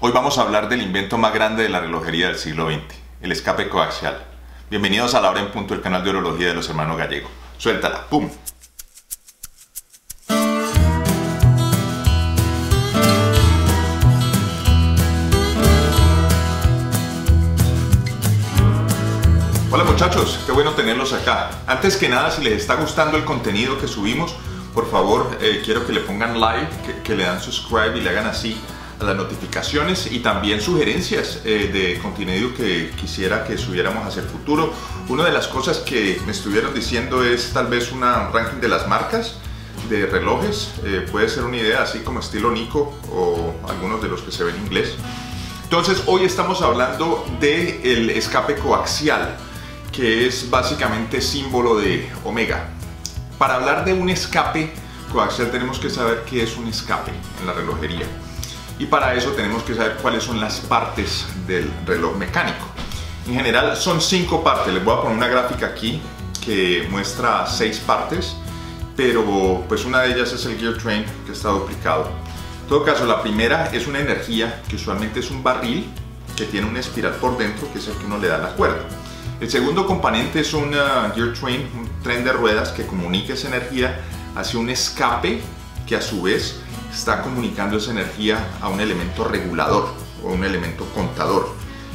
Hoy vamos a hablar del invento más grande de la relojería del siglo XX, el escape coaxial. Bienvenidos a La Hora en Punto, el canal de horología de los hermanos Gallego. Suéltala, ¡pum! Hola muchachos, qué bueno tenerlos acá. Antes que nada, si les está gustando el contenido que subimos, por favor, quiero que le pongan like, que le dan subscribe y le hagan así a las notificaciones, y también sugerencias de contenido que quisiera que subiéramos hacia el futuro. Una de las cosas que me estuvieron diciendo es tal vez un ranking de las marcas de relojes. Puede ser una idea así como estilo Nico o algunos de los que se ven en inglés. Entonces hoy estamos hablando del escape coaxial, que es básicamente símbolo de Omega. Para hablar de un escape coaxial tenemos que saber qué es un escape en la relojería, y para eso tenemos que saber cuáles son las partes del reloj mecánico. En general son 5 partes. Les voy a poner una gráfica aquí que muestra 6 partes, pero pues una de ellas es el gear train, que está duplicado. En todo caso, la primera es una energía, que usualmente es un barril que tiene un espiral por dentro, que es el que uno le da la cuerda. El segundo componente es un gear train, un tren de ruedas que comunica esa energía hacia un escape, que a su vez está comunicando esa energía a un elemento regulador o un elemento contador,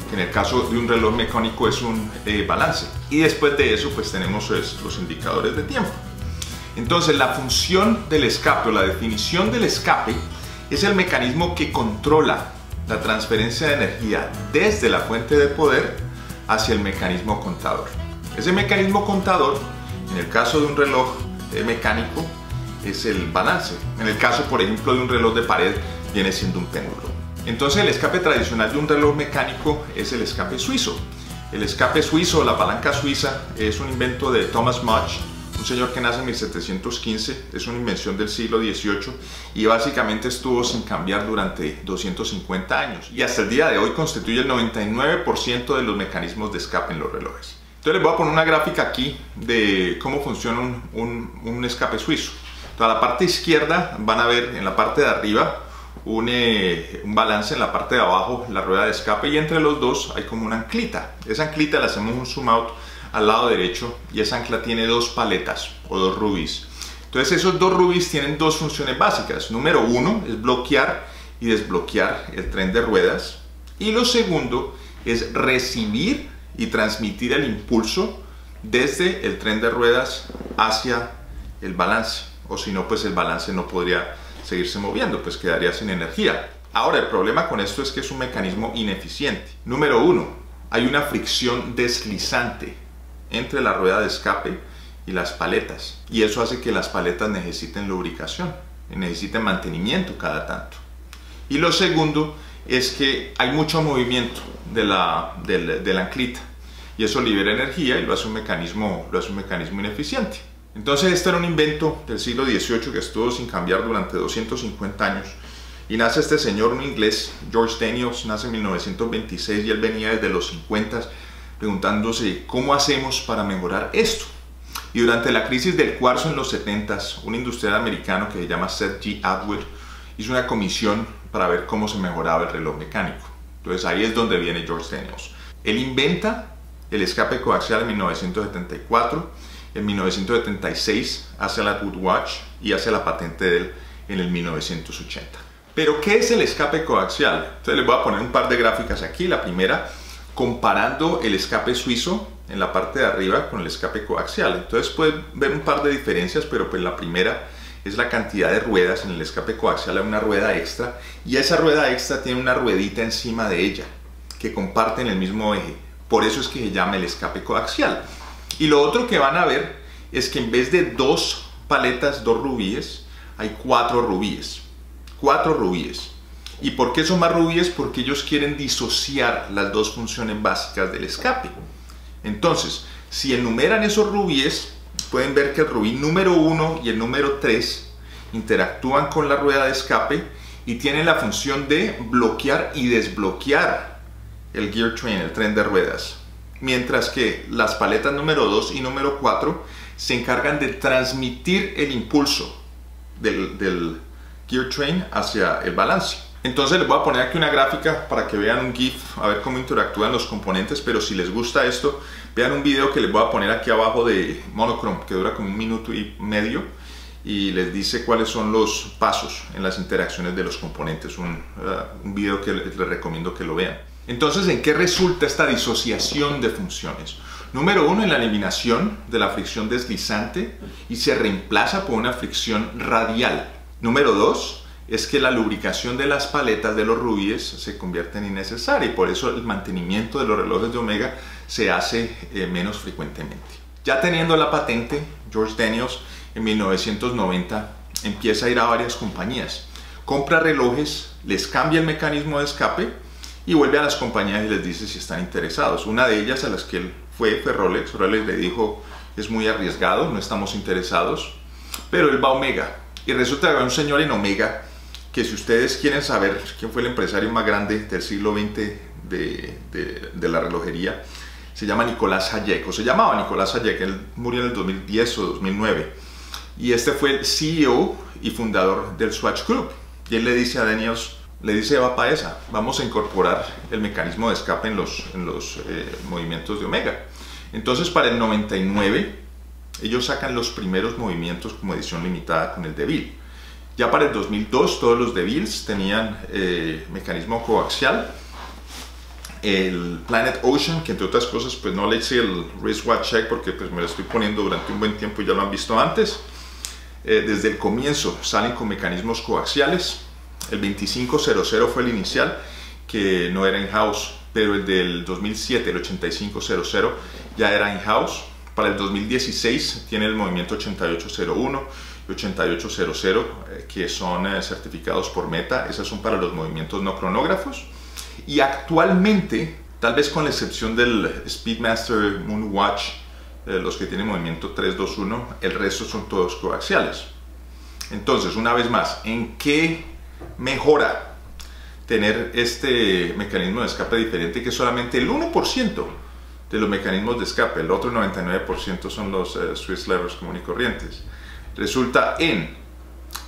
que en el caso de un reloj mecánico es un balance. Y después de eso pues tenemos los indicadores de tiempo. Entonces la función del escape o la definición del escape es el mecanismo que controla la transferencia de energía desde la fuente de poder hacia el mecanismo contador. Ese mecanismo contador, en el caso de un reloj mecánico, es el balance. En el caso, por ejemplo, de un reloj de pared, viene siendo un péndulo. Entonces el escape tradicional de un reloj mecánico es el escape suizo. El escape suizo, la palanca suiza, es un invento de Thomas Mudge, un señor que nace en 1715, es una invención del siglo XVIII y básicamente estuvo sin cambiar durante 250 años, y hasta el día de hoy constituye el 99% de los mecanismos de escape en los relojes. Entonces les voy a poner una gráfica aquí de cómo funciona un escape suizo. Entonces, a la parte izquierda van a ver en la parte de arriba un balance, en la parte de abajo la rueda de escape, y entre los dos hay como una anclita. Esa anclita le hacemos un zoom out al lado derecho, y esa ancla tiene 2 paletas o 2 rubíes. Entonces esos 2 rubíes tienen 2 funciones básicas. Número 1 es bloquear y desbloquear el tren de ruedas, y lo segundo es recibir y transmitir el impulso desde el tren de ruedas hacia el balance, o si no pues el balance no podría seguirse moviendo, pues quedaría sin energía. Ahora el problema con esto es que es un mecanismo ineficiente. Número 1, hay una fricción deslizante entre la rueda de escape y las paletas, y eso hace que las paletas necesiten lubricación y necesiten mantenimiento cada tanto. Y lo segundo es que hay mucho movimiento de la anclita, y eso libera energía y lo hace un mecanismo ineficiente. Entonces este era un invento del siglo XVIII que estuvo sin cambiar durante 250 años, y nace este señor, un inglés, George Daniels, nace en 1926, y él venía desde los 50s preguntándose cómo hacemos para mejorar esto. Y durante la crisis del cuarzo en los 70s, un industrial americano que se llama Seth G. Atwood hizo una comisión para ver cómo se mejoraba el reloj mecánico. Entonces ahí es donde viene George Daniels. Él inventa el escape coaxial en 1974, en 1976 hace la Atwood Watch y hace la patente de él en el 1980. Pero ¿qué es el escape coaxial? Entonces les voy a poner un par de gráficas aquí. La primera, comparando el escape suizo en la parte de arriba con el escape coaxial. Entonces pueden ver un par de diferencias, pero pues la primera es la cantidad de ruedas. En el escape coaxial hay una rueda extra, y esa rueda extra tiene una ruedita encima de ella que comparten el mismo eje. Por eso es que se llama el escape coaxial. Y lo otro que van a ver es que en vez de 2 paletas, 2 rubíes, hay 4 rubíes. 4 rubíes. ¿Y por qué son más rubíes? Porque ellos quieren disociar las 2 funciones básicas del escape. Entonces, si enumeran esos rubíes, pueden ver que el rubí número 1 y el número 3 interactúan con la rueda de escape y tienen la función de bloquear y desbloquear el gear train, el tren de ruedas. Mientras que las paletas número 2 y número 4 se encargan de transmitir el impulso del gear train hacia el balance. Entonces les voy a poner aquí una gráfica para que vean un GIF, a ver cómo interactúan los componentes, pero si les gusta esto, vean un video que les voy a poner aquí abajo de Monochrome, que dura como 1,5 minutos, y les dice cuáles son los pasos en las interacciones de los componentes, un video que les recomiendo que lo vean. Entonces, ¿en qué resulta esta disociación de funciones? Número uno, en la eliminación de la fricción deslizante y se reemplaza por una fricción radial. Número dos, es que la lubricación de las paletas de los rubíes se convierte en innecesaria y por eso el mantenimiento de los relojes de Omega se hace menos frecuentemente. Ya teniendo la patente, George Daniels en 1990 empieza a ir a varias compañías, compra relojes, les cambia el mecanismo de escape y vuelve a las compañías y les dice si están interesados. Una de ellas a las que él fue Rolex. Rolex le dijo: es muy arriesgado, no estamos interesados, pero él va a Omega y resulta que hay un señor en Omega que, si ustedes quieren saber quién fue el empresario más grande del siglo XX de la relojería, se llama Nicolás Hayek, o se llamaba Nicolás Hayek. Él murió en el 2010 o 2009, y este fue el CEO y fundador del Swatch Group, y él le dice a Daniels, le dice: va para esa, vamos a incorporar el mecanismo de escape en los movimientos de Omega. Entonces, para el 99 ellos sacan los primeros movimientos como edición limitada con el De Ville. Ya para el 2002 todos los De Villes tenían mecanismo coaxial. El Planet Ocean, que entre otras cosas pues no le hice el wristwatch check porque pues me lo estoy poniendo durante un buen tiempo y ya lo han visto antes, desde el comienzo salen con mecanismos coaxiales. El 2500 fue el inicial, que no era in-house, pero el del 2007, el 8500, ya era in-house. Para el 2016 tiene el movimiento 8801 y 8800, que son certificados por Meta. Esos son para los movimientos no cronógrafos. Y actualmente, tal vez con la excepción del Speedmaster Moonwatch, los que tienen movimiento 321, el resto son todos coaxiales. Entonces, una vez más, ¿en qué mejora tener este mecanismo de escape diferente, que solamente el 1% de los mecanismos de escape, el otro 99% son los Swiss levers común y corrientes? Resulta en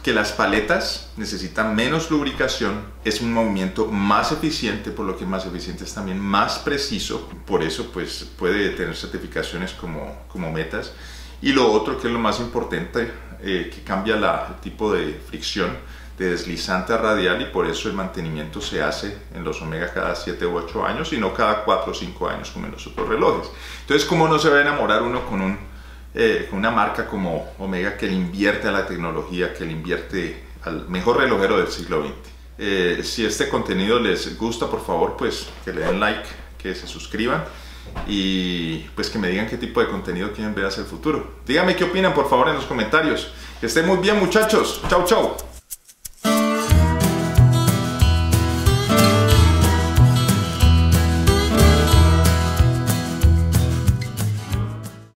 que las paletas necesitan menos lubricación, es un movimiento más eficiente, por lo que más eficiente es también más preciso, por eso pues puede tener certificaciones como Metas. Y lo otro, que es lo más importante, que cambia el tipo de fricción de deslizante a radial, y por eso el mantenimiento se hace en los Omega cada 7 u 8 años y no cada 4 o 5 años como en los otros relojes. Entonces, ¿cómo no se va a enamorar uno con una marca como Omega, que le invierte a la tecnología, que le invierte al mejor relojero del siglo XX? Si este contenido les gusta, por favor, pues que le den like, que se suscriban y pues que me digan qué tipo de contenido quieren ver hacia el futuro. Díganme qué opinan, por favor, en los comentarios. Que estén muy bien, muchachos. Chau, chau.